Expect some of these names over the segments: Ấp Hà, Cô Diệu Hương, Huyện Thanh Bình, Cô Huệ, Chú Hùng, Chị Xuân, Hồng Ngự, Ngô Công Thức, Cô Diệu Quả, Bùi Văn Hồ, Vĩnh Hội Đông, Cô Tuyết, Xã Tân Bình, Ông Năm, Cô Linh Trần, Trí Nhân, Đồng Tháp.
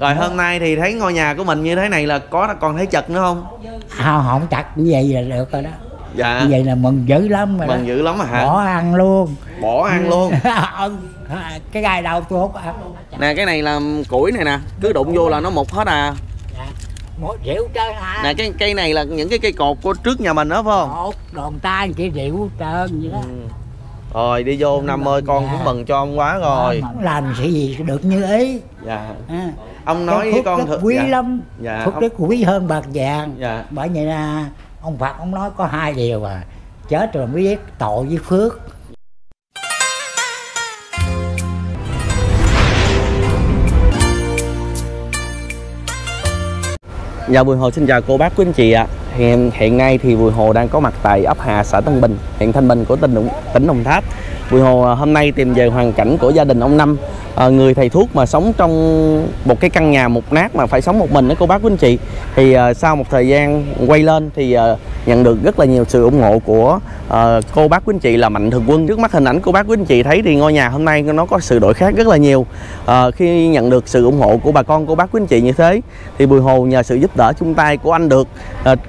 Rồi hôm nay thì thấy ngôi nhà của mình như thế này là có còn thấy chật nữa không? Không, không chật, như vậy là được rồi đó. Dạ. Như vậy là mừng dữ lắm rồi. Mừng dữ lắm hả? Bỏ ăn luôn. Bỏ ăn luôn. Cái gai đầu tôi hút ăn. Nè cái này là củi này nè, cứ đụng vô là nó mục hết à. Rượu trơn hả? Nè cái cây này là những cái cây cột của trước nhà mình đó phải không? Cột, đòn tay chỉ rượu trơn vậy đó. Rồi đi vô ông Năm ơi, con cũng mừng cho ông quá rồi. Làm sự gì được như ý. Dạ. À, ông nói với con thật quý lắm. Dạ. Phước đức quý hơn bạc vàng. Dạ. Bởi vậy là ông Phật ông nói có hai điều à, chết rồi mới biết tội với phước. Dạ Bùi Hồ xin chào cô bác quý anh chị ạ. Hiện nay thì Bùi Hồ đang có mặt tại ấp Hà, xã Tân Bình, huyện Thanh Bình của tỉnh Đồng Tháp. Bùi Hồ hôm nay tìm về hoàn cảnh của gia đình ông Năm, người thầy thuốc mà sống trong một cái căn nhà một nát mà phải sống một mình đó cô bác quý anh chị. Thì sau một thời gian quay lên thì nhận được rất là nhiều sự ủng hộ của cô bác quý anh chị là Mạnh Thường Quân. Trước mắt hình ảnh cô bác quý anh chị thấy thì ngôi nhà hôm nay nó có sự đổi khác rất là nhiều. Khi nhận được sự ủng hộ của bà con cô bác quý anh chị như thế thì Bùi Hồ nhờ sự giúp đỡ chung tay của anh Được.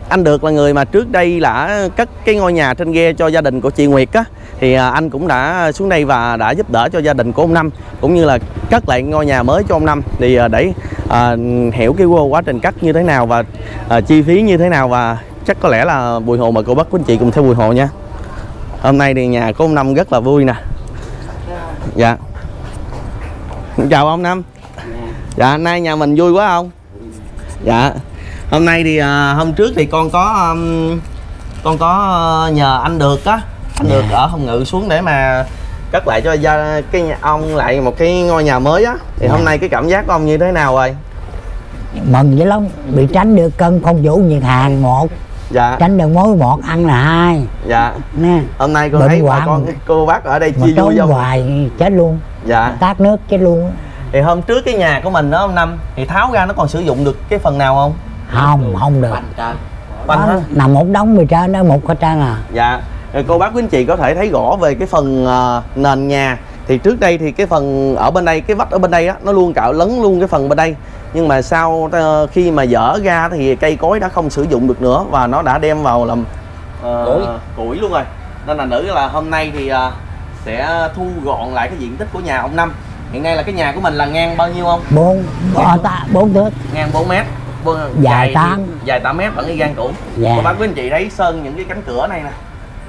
Anh Được là người mà trước đây đã cất cái ngôi nhà trên ghe cho gia đình của chị Nguyệt á, thì anh cũng đã xuống đây và đã giúp đỡ cho gia đình của ông Năm cũng như là cất lại ngôi nhà mới cho ông Năm. Thì để hiểu cái quá trình cất như thế nào và chi phí như thế nào, và chắc có lẽ là Bùi Hồ mà cô bác quý anh chị cùng theo Bùi Hồ nha. Hôm nay thì nhà của ông Năm rất là vui nè. Dạ. Chào ông Năm. Dạ, hôm nay nhà mình vui quá không? Dạ. Hôm nay thì hôm trước thì con có nhờ anh Được á, anh Được ở Hồng Ngự xuống để mà cất lại cho cái nhà ông lại một cái ngôi nhà mới á. Thì hôm nay cái cảm giác của ông như thế nào rồi? Mừng dữ lắm, bị tránh được cơn phong vũ nhiệt hàn một. Dạ. Tránh được mối một ăn là hai. Dạ. Nè. Hôm nay cô thấy bà con cô bác ở đây chia vui hoài chết luôn. Dạ. Tát nước chết luôn. Thì hôm trước cái nhà của mình đó ông Năm thì tháo ra nó còn sử dụng được cái phần nào không? Không, không được. Bành nằm một đống bề trên đó, một cái trang à. Dạ. Rồi cô bác quý anh chị có thể thấy rõ về cái phần nền nhà. Thì trước đây thì cái phần ở bên đây, cái vách ở bên đây á, nó luôn cạo lấn luôn cái phần bên đây. Nhưng mà sau khi mà dỡ ra thì cây cối đã không sử dụng được nữa và nó đã đem vào làm củi luôn rồi. Nên là nữ là hôm nay thì sẽ thu gọn lại cái diện tích của nhà ông Năm. Hiện nay là cái nhà của mình là ngang bao nhiêu không? 4 thước. Ngang 4 mét. Dài 8 mét vẫn y gan cũ. Dạ. Cô bác quý anh chị thấy sơn những cái cánh cửa này nè.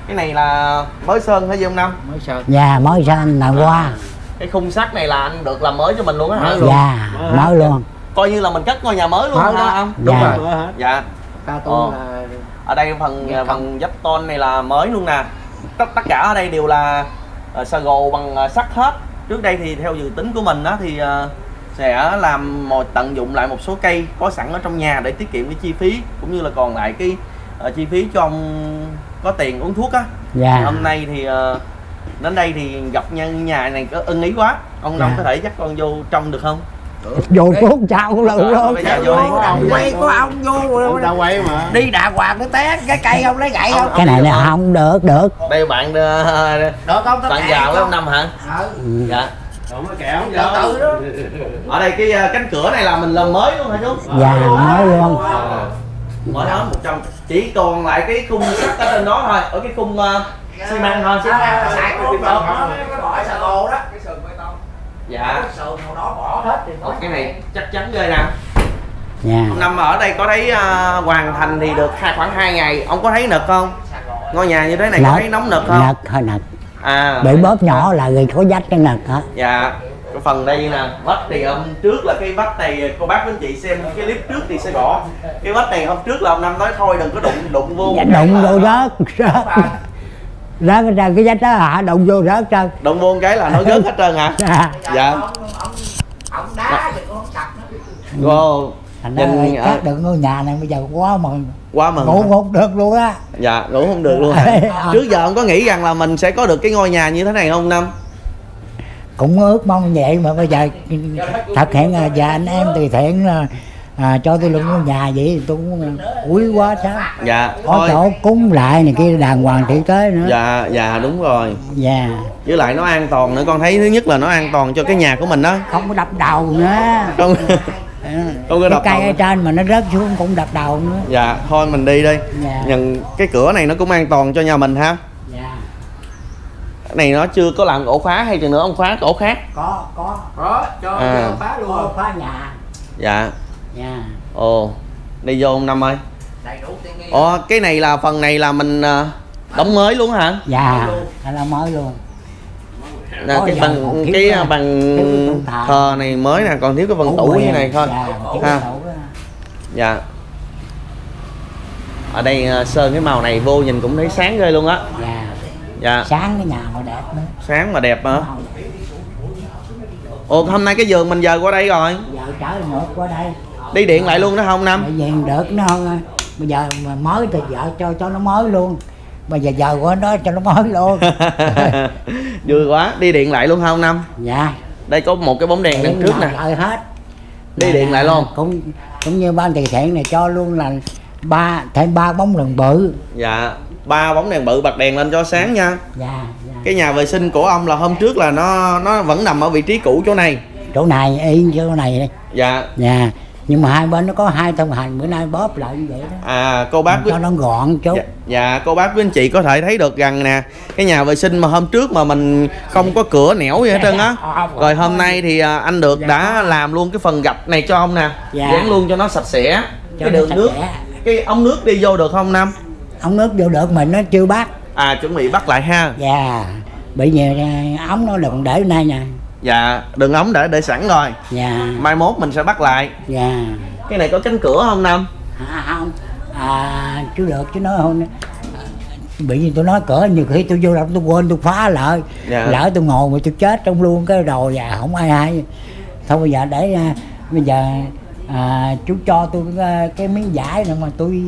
Cái này là mới sơn hả ông Năm? Mới sơn. Dạ, mới sơn là qua. Cái khung sắt này là anh Được làm mới cho mình luôn á hả? Dạ, mới luôn. Coi như là mình cất ngôi nhà mới luôn hả ông? Đúng rồi. Dạ. Ở đây phần vách tôn này là mới luôn nè. Tất cả ở đây đều là xà gồ bằng sắt hết. Trước đây thì theo dự tính của mình á thì sẽ làm tận dụng lại một số cây có sẵn ở trong nhà để tiết kiệm cái chi phí cũng như là còn lại cái chi phí cho ông có tiền uống thuốc á. Dạ. Hôm nay thì đến đây thì gặp nhà này có ưng ý quá. Ông Năm có thể dắt con vô trong được không? Vô cũng chào luôn luôn. Quay của ông vô đã quay mà. Đi đà quạt nó té cái cây ông lấy gậy không? Cái này là không được được. Đây bạn bạn giàu với ông Năm hả? Dạ. Ở đây cái cánh cửa này là mình làm mới luôn hả chú? Dạ, mới luôn. Mỗi đó 100, chỉ còn lại cái khung sắt ở trên đó thôi, ở cái khung xi măng thôi. Xài cái bê tông đó, cái bãi xà lô đó, cái sườn bê tông. Dạ. Cái sườn hồi đó bỏ hết thì thôi. Cái này chắc chắn ghê nè. Dạ. Ông Năm ở đây có thấy hoàn thành thì được khoảng 2 ngày, ông có thấy nực không? Ngôi nhà như thế này có thấy nóng nực không? Nực hơi nực. À, bị bóp nhỏ là người có vách cái nực hả? Dạ. Cái phần đây nè, vách thì hôm trước là cái vách này, cô bác với anh chị xem cái clip trước thì sẽ rõ. Cái vách này hôm trước là ông Năm nói thôi đừng có đụng vô. Dạ, đụng vô rớt. Rớt hết trơn, cái vách đó hả? Đụng vô rớt hết trơn. Đụng vô cái là nó rớt hết trơn hả? Dạ. Dạ. Ông đá thì không sạch nữa. Nhìn chắc được ngôi nhà này bây giờ quá mừng. Quá mừng. Ngủ không được luôn á. Dạ, ngủ không được luôn. Trước giờ ông có nghĩ rằng là mình sẽ có được cái ngôi nhà như thế này không Năm? Cũng ước mong vậy mà bây giờ thực hiện và anh em từ thiện cho tôi luôn ngôi nhà vậy thì tôi cũng quý quá sao. Dạ. Có chỗ cúng lại này kia đàng hoàng tử tế nữa. Dạ, dạ đúng rồi. Dạ. Với lại nó an toàn nữa, con thấy thứ nhất là nó an toàn cho cái nhà của mình đó. Không có đập đầu nữa. Không. Tôi cái cây ở trên mà nó rớt xuống cũng đập đầu nữa. Dạ, thôi mình đi đi. Dạ. Nhận cái cửa này nó cũng an toàn cho nhà mình ha. Dạ. Cái này nó chưa có làm ổ khóa hay chừng nữa ông khóa ổ khác? Có cho ông khóa luôn, ông khóa nhà. Dạ. Dạ. Ồ, đi vô ông Năm ơi. Đầy đủ tiện nghi. Ồ, cái này là phần này là mình đóng mới luôn hả? Dạ, là mới luôn. Là cái bằng thờ này mới nè, còn thiếu cái phần tủ như này thôi. Dạ, dạ. Ở đây sơn cái màu này vô nhìn cũng thấy sáng ghê luôn á. Dạ. Dạ. Sáng cái nhà mà đẹp nữa. Sáng mà đẹp hả? Ồ, hôm nay cái giường mình dời qua đây rồi. Dạ, trở ngược qua đây. Đi điện lại luôn đó không Năm? Vậy được nó hơn. Bây giờ mà mới thì vợ cho nó mới luôn. Mà giờ của nó cho nó mới luôn. Vui quá, đi điện lại luôn không Năm? Dạ. Đây có một cái bóng đèn đằng trước nè. Hết. Đi điện lại luôn. Cũng như ban từ thiện này cho luôn là thêm ba bóng đèn bự. Dạ, 3 bóng đèn bự bật đèn lên cho sáng nha. Dạ, dạ. Cái nhà vệ sinh của ông là hôm trước là nó vẫn nằm ở vị trí cũ chỗ này. Chỗ này yên chỗ này đây. Dạ. Dạ. Nhưng mà hai bên nó có 2 thông hành, bữa nay bóp lại như vậy đó. À, cô bác cho nó gọn chút. Dạ, dạ, cô bác với anh chị có thể thấy được rằng nè, cái nhà vệ sinh mà hôm trước mà mình không có cửa nẻo gì hết trơn á. Rồi hôm nay thì anh Được đã làm luôn cái phần gạch này cho ông nè. Dạ. Dán luôn cho nó sạch sẽ. Cho cái đường nước, cái ống nước đi vô được không Năm? Ống nước vô được mà nó chưa bắt. À, chuẩn bị bắt lại ha. Dạ. Bởi vì ống nó đừng để nay nè. Dạ, đường ống để sẵn rồi. Dạ. Mai mốt mình sẽ bắt lại. Dạ. Cái này có cánh cửa không Năm? À, không. À, chú Được chứ nói không. Bởi vì tôi nói cửa nhiều khi tôi vô động tôi quên tôi phá lại. Dạ. Lỡ tôi ngồi mà tôi chết trong luôn cái đầu và không ai. Thôi bây giờ để bây giờ chú cho tôi cái miếng vải nữa mà tôi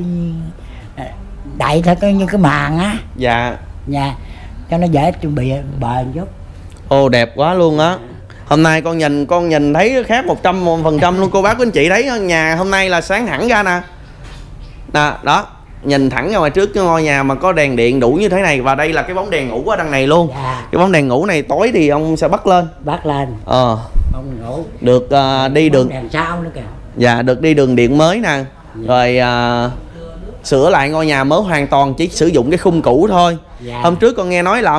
đậy theo cái như cái màn á. Dạ. Dạ. Cho nó dễ chuẩn bị bền giúp. Ồ, đẹp quá luôn á. Hôm nay con nhìn thấy khác 100% luôn. Cô bác quý anh chị thấy nhà hôm nay là sáng hẳn ra nè. Nè, đó, nhìn thẳng ra ngoài trước cái ngôi nhà mà có đèn điện đủ như thế này. Và đây là cái bóng đèn ngủ ở đằng này luôn. Dạ. Cái bóng đèn ngủ này tối thì ông sẽ bắt lên. Bắt lên. Ờ. Ông ngủ. Được đi đường đèn sao nữa kìa. Dạ, được đi đường điện mới nè. Dạ. Rồi sửa lại ngôi nhà mới hoàn toàn, chỉ sử dụng cái khung cũ thôi. Dạ. Hôm trước con nghe nói là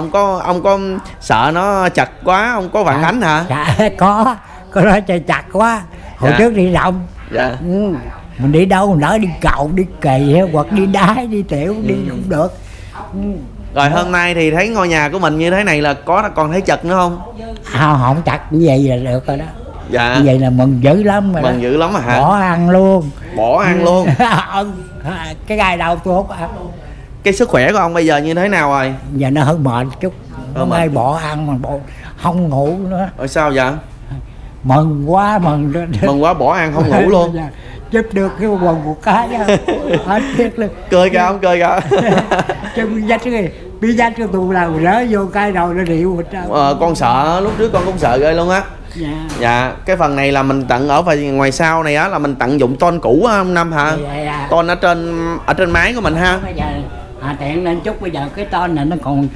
ông có sợ nó chật quá, ông có phản ánh hả? Dạ, có nói chật quá. Hồi dạ. Trước đi rộng. Dạ. Ừ. Mình đi đâu mình nói đi cầu, đi kỳ hoặc đi đái, đi tiểu, đi cũng được. Ừ. Rồi hôm nay thì thấy ngôi nhà của mình như thế này là có còn thấy chật nữa không? À, không chật, như vậy là được rồi đó. Dạ. Như vậy là mừng dữ lắm rồi. Mừng dữ lắm hả? Bỏ ăn luôn. Bỏ ăn luôn. Cái gai đầu tôi hút ăn. Cái sức khỏe của ông bây giờ như thế nào rồi? Giờ nó hơi mệt chút. Hôm nay bỏ ăn mà không ngủ nữa. Rồi sao vậy? Mừng quá, mừng. Mừng quá bỏ ăn không ngủ luôn. Giúp được cái quần một cái. Cười kìa ông, cười kìa. Chứ bí dách cái tù nào rỡ vô cái đầu nó rượu hết trơn. Con sợ, lúc trước con cũng sợ ghê luôn á. Dạ. Dạ, cái phần này là mình tận ở ngoài sau này á là mình tận dụng tôn cũ á ông Năm hả? Dạ. Tôn ở trên mái của mình ha. Bây giờ tiện lên chút, bây giờ cái tôn này nó còn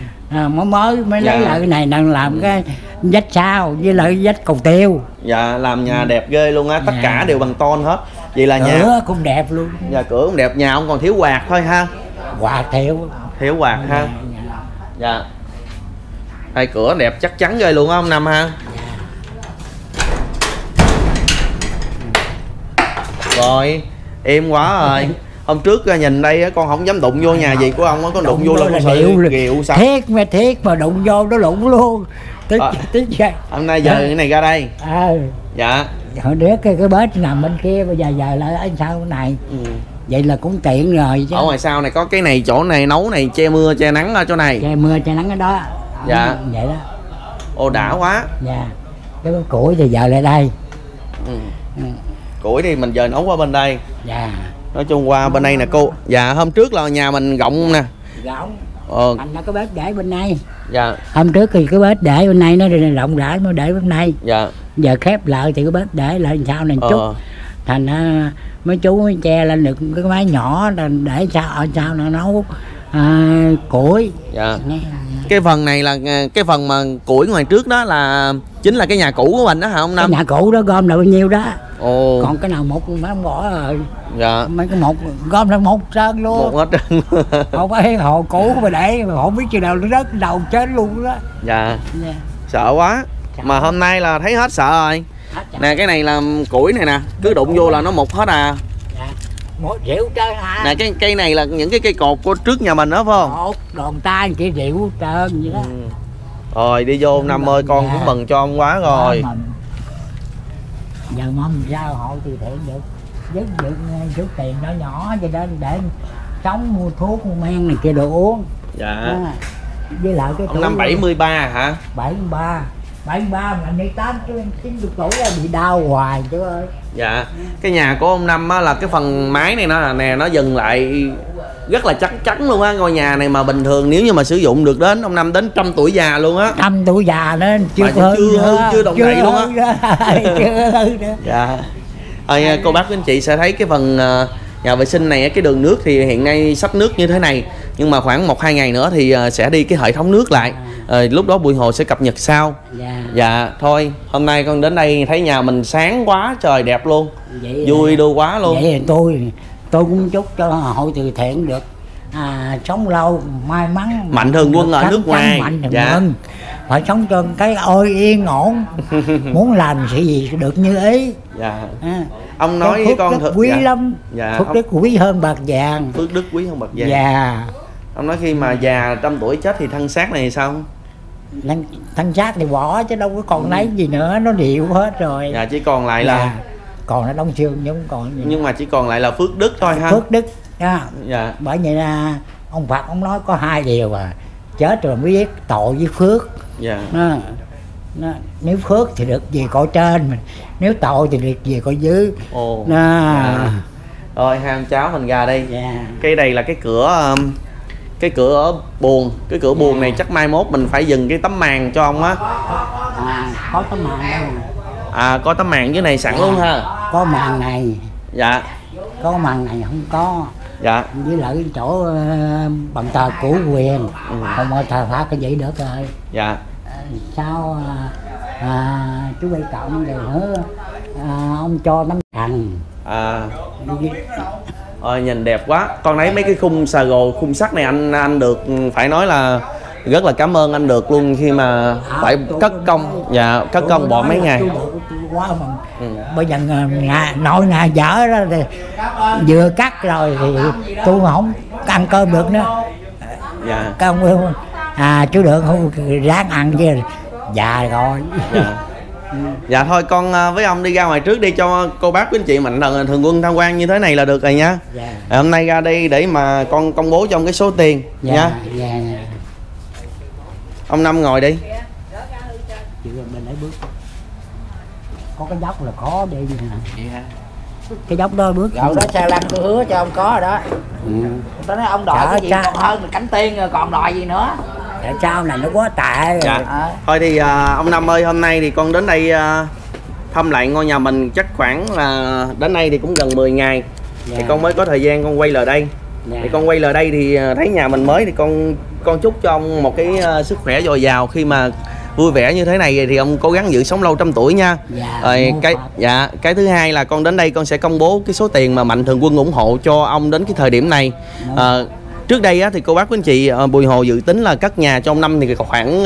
mới lấy lại cái này đang làm cái vách sao với lại vách cầu tiêu. Dạ, làm nhà đẹp ghê luôn á, tất cả đều bằng tôn hết. Vậy là cửa cũng đẹp luôn. Dạ, cửa cũng đẹp, nhà ông còn thiếu quạt thôi ha. Quạt thiếu quạt ha. Dạ. Hai cửa đẹp chắc chắn ghê luôn á ông Năm ha. Rồi, im quá rồi. Hôm trước nhìn đây con không dám đụng vô nhà gì của ông, có đụng vô là con sợ ghẹo sao. Thiết mà đụng vô nó lụng luôn. Tính vậy. Hôm nay giờ cái này ra đây. Dạ. Hồi đứa cái bếp nằm bên kia, bây giờ lại ở sau này. Vậy là cũng tiện rồi chứ. Ở ngoài sau này có cái này, chỗ này nấu này, che mưa che nắng ở chỗ này. Che mưa che nắng ở đó. Dạ. Vậy đó. Ô đã quá. Dạ. Cái củi thì giờ lại đây. Củi thì mình giờ nấu qua bên đây. Dạ. Nói chung qua bên đây nè cô. Dạ, hôm trước là nhà mình rộng nè. Rộng. Thành ra cái bếp để bên đây. Dạ. Hôm trước thì cái bếp để bên đây nó rộng rãi mới để bên đây. Dạ. Giờ khép lại thì cái bếp để lại sao này chút. Thành mấy chú che lên được cái máy nhỏ để sao ở sao nó nấu củi. Dạ. Cái phần này là cái phần mà củi ngoài trước đó là chính là cái nhà cũ của mình đó hả ông Năm? Cái nhà cũ đó gom là bao nhiêu đó. Ồ. Còn cái nào một mấy ông bỏ rồi. Dạ. Mấy cái một gom là một trơn luôn. Một hết trơn. Không có hiến hộ cũ của mình để mà không biết chừng nào đất đầu chết luôn đó. Dạ. Dạ. Sợ quá. Sợ. Mà hôm nay là thấy hết sợ rồi. Nè cái này là củi này nè, cứ đụng vô là nó mục hết à. Dạ. Mỗi diệu trơn hả? Nè cái cây này là những cái cây cột của trước nhà mình đó phải không? Cột, đòn tay chỉ diệu trơn vậy đó. Ừ. Rồi đi vô ông Năm ơi, con dạ. Cũng mừng cho ông quá rồi. Giờ mong giao hộ thì để giúp tiền nó nhỏ vậy đó để sống mua thuốc mua men này kia đồ uống. Dạ. À, với lại cái ông Năm 73 hả? 73. 73 là 18 chứ 90 tuổi là bị đau hoài chứ ơi. Dạ. Cái nhà của ông Năm á là cái phần mái này nó nè, nó dừng lại rất là chắc chắn luôn á. Ngôi nhà này mà bình thường nếu như mà sử dụng được đến ông Năm đến 100 tuổi già luôn á. 100 tuổi già nên chưa động đậy luôn á. Chưa hư nữa. Dạ. Ơi cô bác quý anh chị sẽ thấy cái phần nhà vệ sinh này, cái đường nước thì hiện nay sắp nước như thế này, nhưng mà khoảng 1-2 ngày nữa thì sẽ đi cái hệ thống nước lại. Lúc đó Bùi Hồ sẽ cập nhật sau. Dạ. Dạ thôi hôm nay con đến đây thấy nhà mình sáng quá trời đẹp luôn. Vậy vui đô quá luôn. Vậy tôi cũng chúc cho hội từ thiện được sống lâu may mắn, mạnh thường quân ở nước ngoài. Mạnh thường quân phải sống cho cái ôi yên ổn. Muốn làm sự gì được như ý. Dạ. Ông nói với con thật quý dạ. Lắm. Dạ. Phước đức quý hơn bạc vàng. Phước đức quý hơn bạc vàng. Dạ. Ông nói khi mà già 100 tuổi chết thì thân xác này sao? Thân xác thì bỏ chứ đâu có còn lấy gì nữa, nó điệu hết rồi. Dạ chỉ còn lại là còn nó đông xương nhưng còn gì. Nhưng mà chỉ còn lại là phước đức thôi ha. Phước đức. Dạ. Dạ. Bởi vậy là ông Phật ông nói có hai điều à. Chết rồi mới biết tội với phước. Dạ. Nếu phước thì được về cõi trên mình, nếu tội thì được về cõi dưới. Ồ. Dạ. Rồi hai ông cháu mình ra đây. Dạ. Cái đây là cái cửa buồn dạ. Này chắc mai mốt mình phải dừng cái tấm màn cho ông á. Có tấm màn đâu. Có tấm màn dưới này sẵn dạ. Luôn ha. Có màn này. Dạ. Có màn này không có. Dạ. Với lại chỗ bằng tờ của quyền không có thờ pháp cái vậy được rồi. Dạ. Sao chú Bảy Cộng rồi hứa ông cho nắm thằng nhìn đẹp quá. Con lấy mấy cái khung xà gồ khung sắt này anh được phải nói là rất là cảm ơn anh được luôn khi mà phải cất công. Dạ cất công bỏ mấy ngày quá mà. Bây giờ nội nhà dở đó thì vừa cắt rồi thì tôi mà không ăn cơm được nữa. Dạ. Cơm chú được không ráng ăn chứ già rồi. Dạ. Dạ thôi con với ông đi ra ngoài trước đi cho cô bác quý anh chị mạnh thường quân tham quan như thế này là được rồi nha. Dạ. Hôm nay ra đây để mà con công bố trong cái số tiền. Dạ. Nha. Dạ. Ông Năm ngồi đi. Có cái dốc là khó đi gì nè. Dạ. Cái dốc đôi bước. Dạo đó xe lăn tôi hứa cho ông có rồi đó. Tôi nói ông đòi cái gì còn hơn là cánh tiên rồi còn đòi gì nữa. Tại sao này nó quá tệ rồi. Dạ. Thôi thì ông Năm ơi hôm nay thì con đến đây thăm lại ngôi nhà mình chắc khoảng là đến nay thì cũng gần 10 ngày. Dạ. Thì con mới có thời gian con quay lại đây. Dạ. Thì con quay lại đây thì thấy nhà mình mới thì con chúc cho ông một cái sức khỏe dồi dào khi mà vui vẻ như thế này thì ông cố gắng giữ sống lâu 100 tuổi nha. Dạ, rồi cái thứ hai là con đến đây con sẽ công bố cái số tiền mà mạnh thường quân ủng hộ cho ông đến cái thời điểm này. Trước đây á, thì cô bác quý anh chị Bùi Hồ dự tính là cất nhà trong năm thì khoảng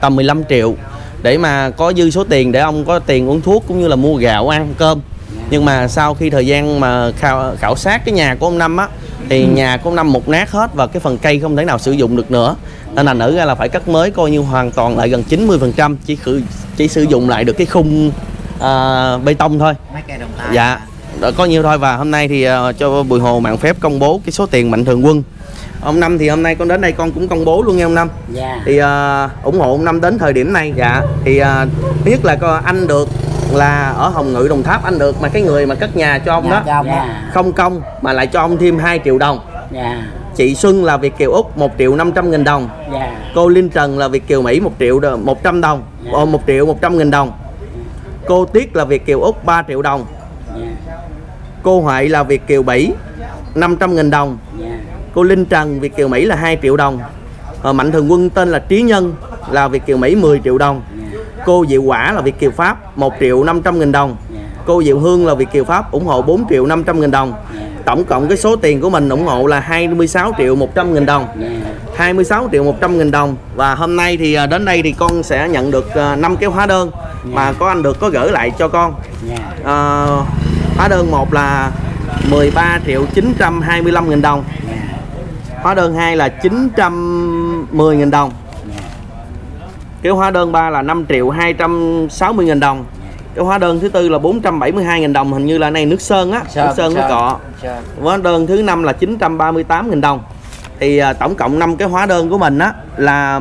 tầm 15 triệu để mà có dư số tiền để ông có tiền uống thuốc cũng như là mua gạo ăn cơm. Nhưng mà sau khi thời gian mà khảo sát cái nhà của ông Năm á thì nhà của ông Năm mục nát hết và cái phần cây không thể nào sử dụng được nữa. Nên là nữ ra là phải cắt mới coi như hoàn toàn lại gần 90%, chỉ sử dụng lại được cái khung bê tông thôi. Mấy cây đồng tài. Dạ, có nhiêu thôi và hôm nay thì cho Bùi Hồ mạng phép công bố cái số tiền mạnh thường quân. Ông Năm thì hôm nay con đến đây con cũng công bố luôn nha ông Năm. Dạ. Thì ủng hộ ông Năm đến thời điểm này. Dạ. Thì thứ nhất là anh được là ở Hồng Ngự Đồng Tháp anh được mà cái người mà cất nhà cho ông dạ, đó. Dạ. Không công mà lại cho ông thêm 2 triệu đồng. Dạ. Chị Xuân là Việt kiều Úc 1.500.000 đồng. Yeah. Cô Linh Trần là Việt kiều Mỹ 1.100.000 đồng. Yeah. 1.100.000 đồng. Cô Tuyết là Việt kiều Úc 3 triệu đồng. Yeah. Cô Huệ là Việt kiều Mỹ 500.000 đồng. Yeah. Cô Linh Trần Việt kiều Mỹ là 2 triệu đồng. Mạnh thường quân tên là Trí Nhân là Việt kiều Mỹ 10 triệu đồng. Cô Diệu Quả là Việt kiều Pháp 1.500.000 đồng. Cô Diệu Hương là Việt kiều Pháp ủng hộ 4.500.000 đồng. Tổng cộng cái số tiền của mình ủng hộ là 26.100.000 đồng. 26.100.000 đồng. Và hôm nay thì đến đây thì con sẽ nhận được 5 cái hóa đơn mà có anh được có gửi lại cho con. Hóa đơn 1 là 13.925.000 đồng. Hóa đơn 2 là 910.000 đồng. Cái hóa đơn 3 là 5.260.000 đồng. Cái hóa đơn thứ tư là 472.000 đồng, hình như là này nước sơn á, nước sơn với cọ. Hóa đơn thứ 5 là 938.000 đồng. Thì tổng cộng 5 cái hóa đơn của mình á là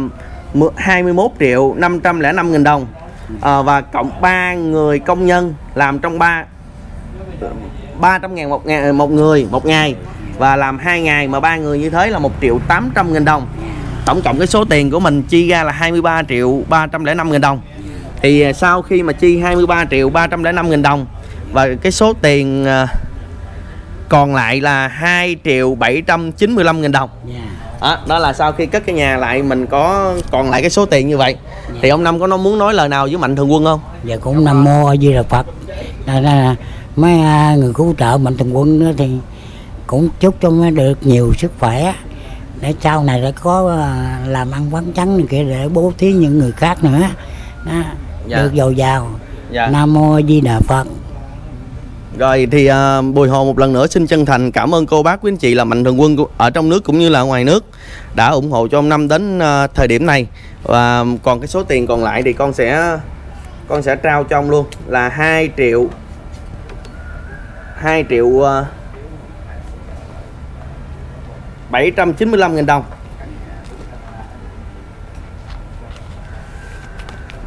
21.505.000 đồng. Và cộng 3 người công nhân làm trong 300.000 một ngày và làm 2 ngày mà 3 người như thế là 1.800.000 đồng. Tổng cộng cái số tiền của mình chi ra là 23.305.000 đồng. Thì sau khi mà chi 23.305.000 đồng và cái số tiền còn lại là 2.795.000 đồng. Đó là sau khi cất cái nhà lại mình có còn lại cái số tiền như vậy. Thì ông Năm có nó muốn nói lời nào với mạnh thường quân không? Dạ cũng Nam Mô A Di Đà Phật. Mấy người cứu trợ mạnh thường quân nữa thì cũng chúc cho nó được nhiều sức khỏe để sau này đã có làm ăn quán trắng kia để bố thí những người khác nữa. Đó, dạ. Được giàu giàu. Dạ. Nam Mô A Di Đà Phật. Rồi thì Bùi Hồ một lần nữa xin chân thành cảm ơn cô bác quý anh chị là mạnh thường quân ở trong nước cũng như là ngoài nước đã ủng hộ cho ông Năm đến thời điểm này. Và còn cái số tiền còn lại thì con sẽ trao cho ông luôn là 2.795.000 đồng.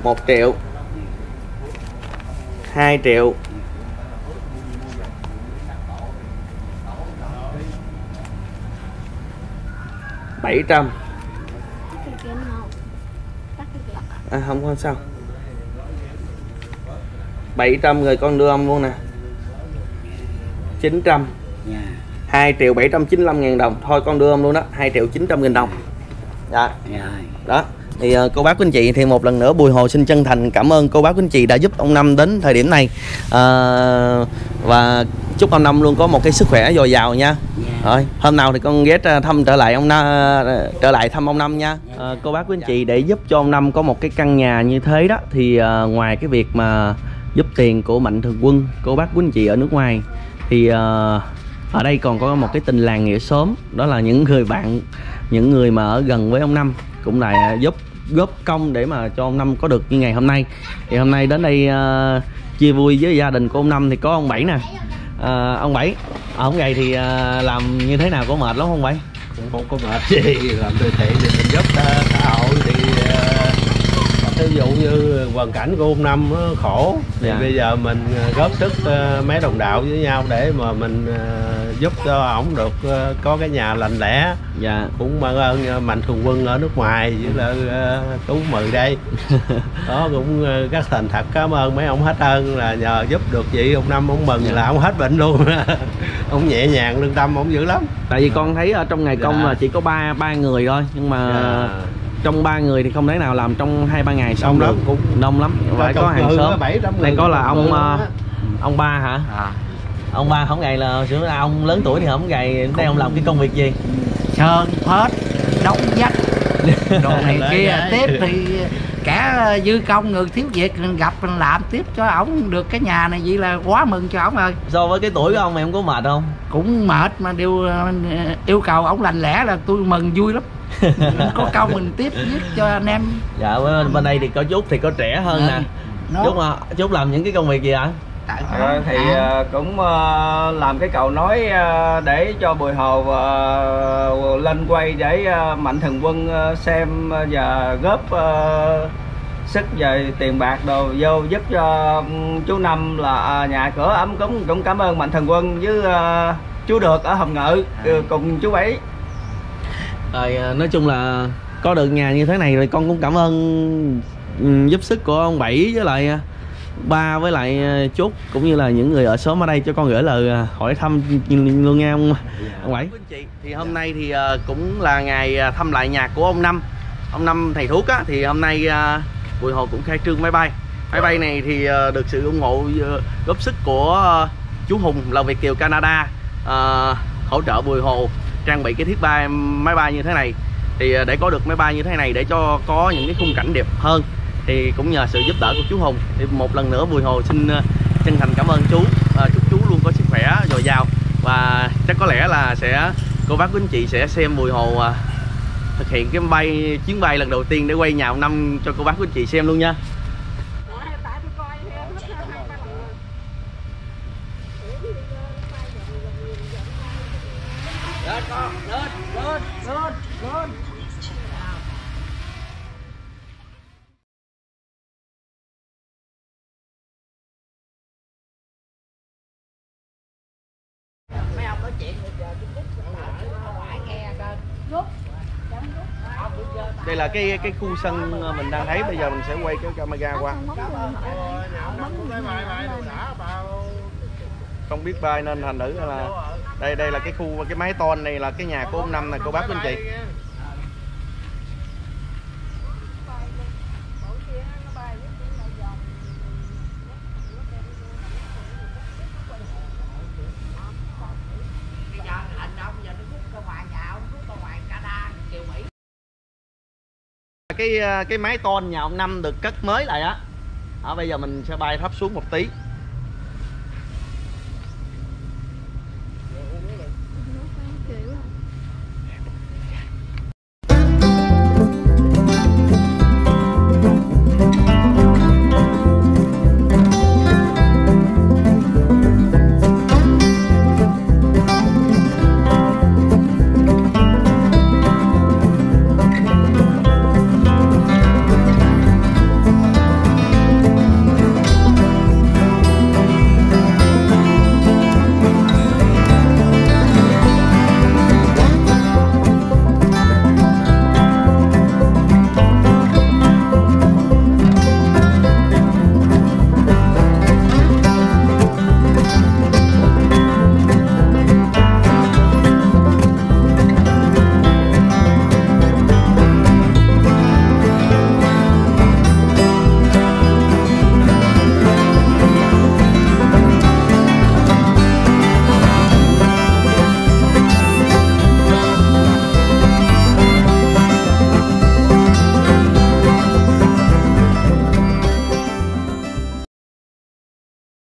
1 triệu, 2 triệu, 700. Không có sao. 700 người con đưa ông luôn nè. 900. 2.795.000 đồng. Thôi con đưa ông luôn đó. 2.900.000 đồng. Đó. Đó. Thì cô bác quý anh chị thì một lần nữa Bùi Hồ xin chân thành cảm ơn cô bác quý anh chị đã giúp ông Năm đến thời điểm này. Và chúc ông Năm luôn có một cái sức khỏe dồi dào nha. Rồi, hôm nào thì con ghé thăm trở lại thăm ông Năm nha. Cô bác quý anh chị, để giúp cho ông Năm có một cái căn nhà như thế đó thì ngoài cái việc mà giúp tiền của mạnh thường quân, cô bác quý anh chị ở nước ngoài thì ở đây còn có một cái tình làng nghĩa xóm, đó là những người bạn, những người mà ở gần với ông Năm cũng lại góp công để mà cho ông Năm có được như ngày hôm nay. Thì hôm nay đến đây chia vui với gia đình của ông Năm thì có ông Bảy nè. Ông Bảy, ông này thì làm như thế nào có mệt lắm không Bảy? Cũng không có mệt gì, làm từ thiện thì mình giúp xã hội thì ví dụ như hoàn cảnh của ông Năm khổ thì dạ. Bây giờ mình góp sức mấy đồng đạo với nhau để mà mình giúp cho ổng được có cái nhà lành lẽ. Dạ. Cũng mong ơn mạnh thường quân ở nước ngoài với lại Tú Mười đây. Đó cũng rất thành thật cảm ơn mấy ông hết ơn, là nhờ giúp được vậy ông Năm ông mừng. Dạ. Là ông hết bệnh luôn. Ông nhẹ nhàng lương tâm ông dữ lắm. Tại vì con thấy ở trong ngày công dạ. Là chỉ có ba người thôi nhưng mà dạ. Trong 3 người thì không thể nào làm trong 2-3 ngày xong được, cũng đông lắm. Vậy có hàng xóm này có là ông Ba hả? À. Ông Ba không ngày là sửa ra ông lớn tuổi thì không ngày đến đây ông làm cái công việc gì? Sơn phết, đóng vách, đồ này kia tiếp thì cả dư công người thiếu việc mình gặp mình làm tiếp cho ổng được cái nhà này vậy là quá mừng cho ổng rồi. So với cái tuổi của ông em có mệt không? Cũng mệt mà điều yêu cầu ổng lành lẽ là tôi mừng vui lắm. Có câu mình tiếp giúp cho anh em. Dạ bên đây thì có chút thì có trẻ hơn nè. Chút làm những cái công việc gì ạ? Thì cũng làm cái cầu nói để cho Bùi Hồ lên quay để mạnh thường quân xem và góp sức về tiền bạc đồ vô giúp cho chú Năm là nhà cửa ấm cúng. Cũng cảm ơn mạnh thường quân với chú Được ở Hồng Ngự cùng chú Bảy. Rồi nói chung là có được nhà như thế này rồi con cũng cảm ơn giúp sức của ông Bảy với lại ba với lại Trúc cũng như là những người ở xóm ở đây cho con gửi lời hỏi thăm luôn nghe ông Bảy. Thì hôm nay thì cũng là ngày thăm lại nhà của ông Năm. Ông Năm thầy thuốc á, thì hôm nay Bùi Hồ cũng khai trương máy bay. Máy bay này thì được sự ủng hộ góp sức của chú Hùng là Việt kiều Canada hỗ trợ Bùi Hồ trang bị cái thiết bay máy bay như thế này. Thì để có được máy bay như thế này để cho có những cái khung cảnh đẹp hơn thì cũng nhờ sự giúp đỡ của chú Hùng. Thì một lần nữa Bùi Hồ xin chân thành cảm ơn chú. Chúc chú luôn có sức khỏe dồi dào, và chắc có lẽ là sẽ cô bác quý anh chị sẽ xem Bùi Hồ thực hiện cái chuyến bay lần đầu tiên để quay nhà ông Năm cho cô bác quý anh chị xem luôn nha. Đây là cái khu sân mình đang thấy, bây giờ mình sẽ quay cái camera qua. Không biết bay nên thành nữ là đây là cái khu, cái mái tôn này là cái nhà của ông Năm này cô bác anh chị. Cái mái tôn nhà ông Năm được cất mới lại á. Bây giờ mình sẽ bay thấp xuống một tí.